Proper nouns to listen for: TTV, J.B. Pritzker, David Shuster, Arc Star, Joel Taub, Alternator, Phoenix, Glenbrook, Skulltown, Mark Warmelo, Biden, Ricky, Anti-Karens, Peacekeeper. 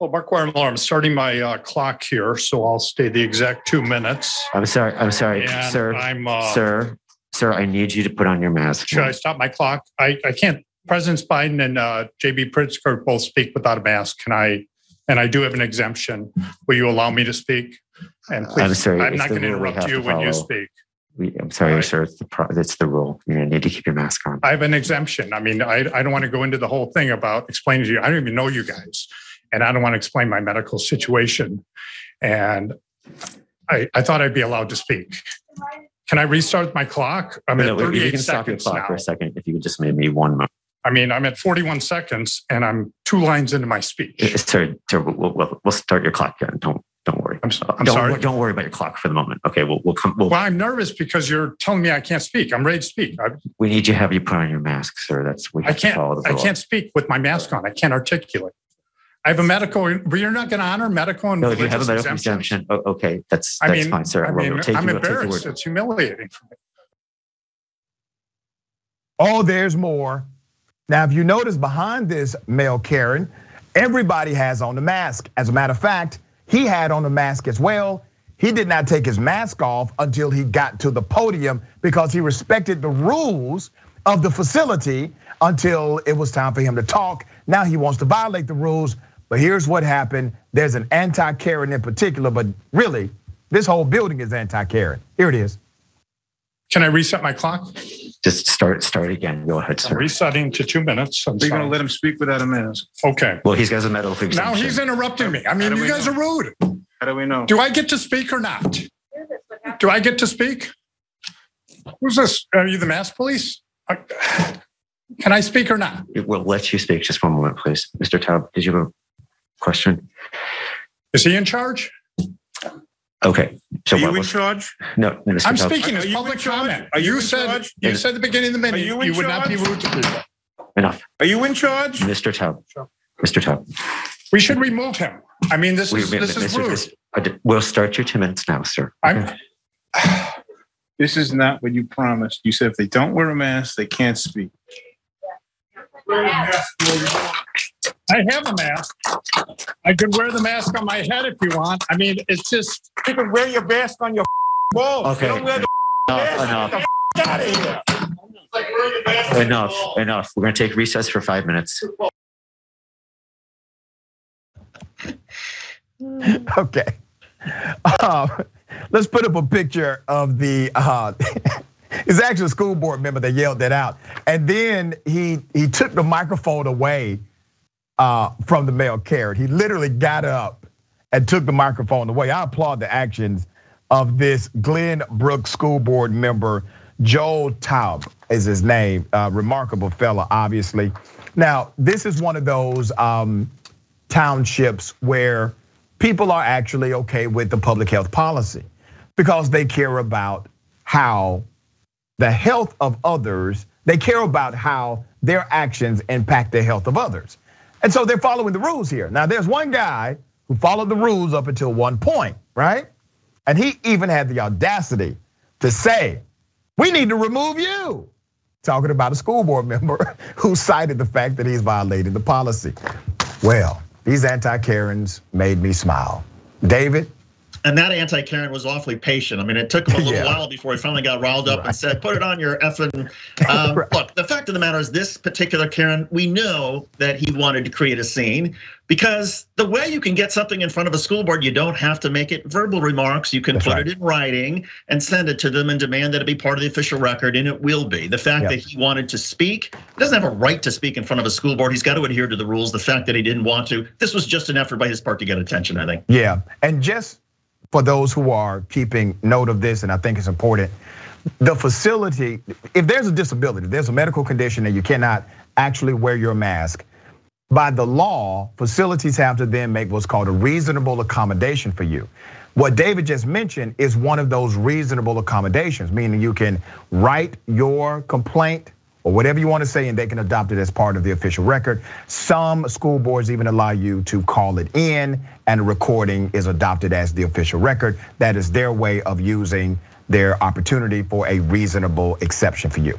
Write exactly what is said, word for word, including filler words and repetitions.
Well, Mark Warmelo, I'm starting my uh, clock here, so I'll stay the exact two minutes. I'm sorry. I'm sorry, and sir. I'm, uh, sir, sir, I need you to put on your mask. Should I stop my clock? I, I can't. Presidents Biden and uh, J B. Pritzker both speak without a mask. Can I? And I do have an exemption. Will you allow me to speak? And please, I'm sorry. I'm not going to interrupt you when you speak. We, I'm sorry, right. sir. It's the pro, that's the rule. You're going to need to keep your mask on. I have an exemption. I mean, I, I don't want to go into the whole thing about explaining to you. I don't even know you guys, and I don't want to explain my medical situation. And I, I thought I'd be allowed to speak. Can I restart my clock? I'm no, at thirty-eight you can stop seconds your clock now. For a second, if you could just give me one moment. I mean, I'm at forty-one seconds, and I'm two lines into my speech. Yeah, sir, sir we'll, we'll, we'll start your clock again. Don't. Don't worry. I'm, I'm don't, sorry. Don't worry about your clock for the moment. Okay, we'll we'll come. We'll, well, I'm nervous because you're telling me I can't speak. I'm ready to speak. I, we need you to have you put on your mask, sir. That's we. Have I can't. To follow the I can't speak with my mask on. I can't articulate. I have a medical. But you're not going to honor medical and no, religious you have a medical exemption. exemption. Oh, okay, that's that's I mean, fine, sir. I mean, we'll take I'm you, embarrassed. We'll take it's humiliating for me. Oh, there's more. Now, if you notice behind this male Karen, everybody has on the mask. As a matter of fact. He had on a mask as well. He did not take his mask off until he got to the podium because he respected the rules of the facility until it was time for him to talk. Now he wants to violate the rules, but here's what happened. There's an anti-Karen in particular, but really, this whole building is anti-Karen. Here it is. Can I reset my clock? Just start start again. Go ahead, sir. I'm resetting to two minutes. We're going to let him speak without a mask. Okay. Well, he's got a medical exemption. Now he's interrupting me. I mean, you guys know? are rude. How do we know? Do I get to speak or not? Do I get to speak? Who's this? Are you the mask police? Can I speak or not? We'll let you speak. Just one moment, please. Mister Taub, did you have a question? Is he in charge? Okay. So are you in charge? No, Mister I'm speaking as public comment. Are you, you said charge? you said at the beginning of the minute you, you would charge? not be rude to people. Enough. Are you in charge, Mister Taub? Sure. Mister Taub, we should remove him. I mean, this we, is this Mister is rude. This, we'll start your two minutes now, sir. I'm, this is not what you promised. You said if they don't wear a mask, they can't speak. I have a mask. I could wear the mask on my head if you want. I mean, it's just you can wear your mask on your balls. Okay. You don't wear the mask. Enough. Get the out of here. Like wearing the mask enough. Enough. We're going to take recess for five minutes. Okay. Um, let's put up a picture of the. Uh, it's actually a school board member that yelled that out, and then he he took the microphone away. Uh, from the male Karen. He literally got up and took the microphone away. I applaud the actions of this Glenbrook school board member, Joel Taub is his name, uh, remarkable fella, obviously. Now, this is one of those um, townships where people are actually okay with the public health policy because they care about how the health of others, they care about how their actions impact the health of others. And so they're following the rules here. Now there's one guy who followed the rules up until one point, right? And he even had the audacity to say, we need to remove you. Talking about a school board member who cited the fact that he's violated the policy. Well, these anti-Karens made me smile. David? And that anti-Karen was awfully patient. I mean, it took him a little yeah. while before he finally got riled up right. and said, put it on your effing. Um, right. Look, the fact of the matter is this particular Karen, we know that he wanted to create a scene because the way you can get something in front of a school board, you don't have to make it verbal remarks. You can That's put right. it in writing and send it to them and demand that it be part of the official record, and it will be. The fact yep. that he wanted to speak, he doesn't have a right to speak in front of a school board. He's got to adhere to the rules. The fact that he didn't want to, this was just an effort by his part to get attention, I think. Yeah, and just. For those who are keeping note of this, and I think it's important, the facility, if there's a disability, there's a medical condition and you cannot actually wear your mask, by the law, facilities have to then make what's called a reasonable accommodation for you. What David just mentioned is one of those reasonable accommodations, meaning you can write your complaint or whatever you want to say and they can adopt it as part of the official record. Some school boards even allow you to call it in and a recording is adopted as the official record. That is their way of using their opportunity for a reasonable exception for you.